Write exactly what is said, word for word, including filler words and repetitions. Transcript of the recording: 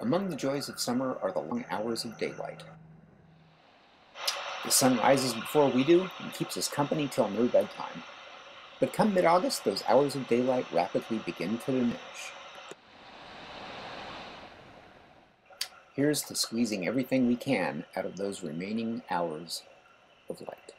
Among the joys of summer are the long hours of daylight. The sun rises before we do and keeps us company till near bedtime. But come mid-August, those hours of daylight rapidly begin to diminish. Here's to squeezing everything we can out of those remaining hours of light.